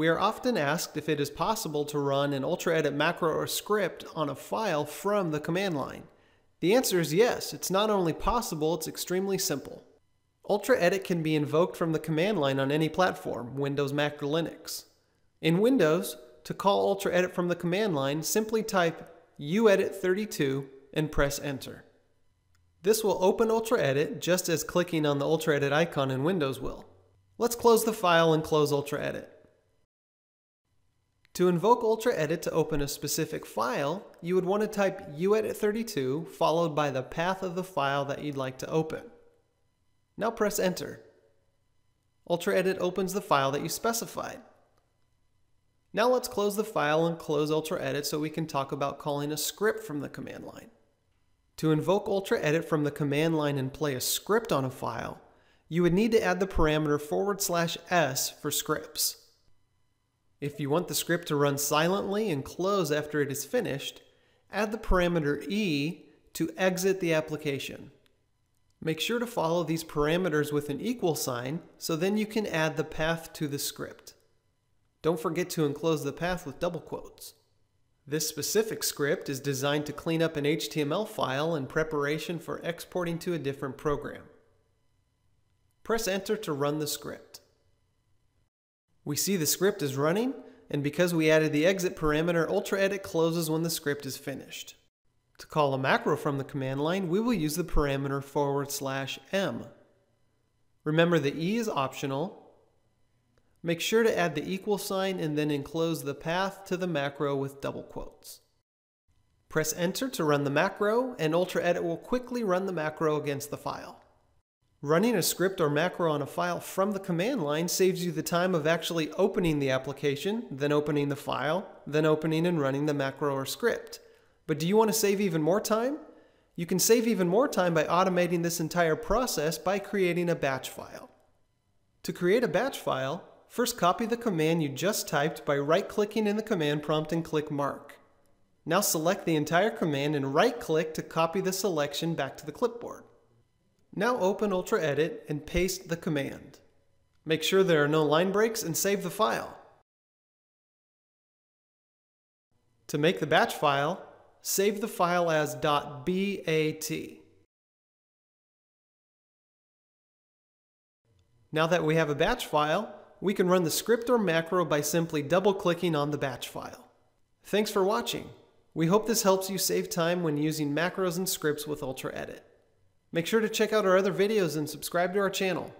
We are often asked if it is possible to run an UltraEdit macro or script on a file from the command line. The answer is yes. It's not only possible, it's extremely simple. UltraEdit can be invoked from the command line on any platform, Windows, Mac, or Linux. In Windows, to call UltraEdit from the command line, simply type uedit32 and press enter. This will open UltraEdit just as clicking on the UltraEdit icon in Windows will. Let's close the file and close UltraEdit. To invoke UltraEdit to open a specific file, you would want to type uedit32 followed by the path of the file that you'd like to open. Now press enter. UltraEdit opens the file that you specified. Now let's close the file and close UltraEdit so we can talk about calling a script from the command line. To invoke UltraEdit from the command line and play a script on a file, you would need to add the parameter /s for scripts. If you want the script to run silently and close after it is finished, add the parameter e to exit the application. Make sure to follow these parameters with an =, so then you can add the path to the script. Don't forget to enclose the path with double quotes. This specific script is designed to clean up an HTML file in preparation for exporting to a different program. Press enter to run the script. We see the script is running, and because we added the exit parameter, UltraEdit closes when the script is finished. To call a macro from the command line, we will use the parameter /m. Remember the e is optional. Make sure to add the =, and then enclose the path to the macro with double quotes. Press enter to run the macro, and UltraEdit will quickly run the macro against the file. Running a script or macro on a file from the command line saves you the time of actually opening the application, then opening the file, then opening and running the macro or script. But do you want to save even more time? You can save even more time by automating this entire process by creating a batch file. To create a batch file, first copy the command you just typed by right-clicking in the command prompt and click Mark. Now select the entire command and right-click to copy the selection back to the clipboard. Now open UltraEdit and paste the command. Make sure there are no line breaks and save the file. To make the batch file, save the file as .bat. Now that we have a batch file, we can run the script or macro by simply double-clicking on the batch file. Thanks for watching. We hope this helps you save time when using macros and scripts with UltraEdit. Make sure to check out our other videos and subscribe to our channel.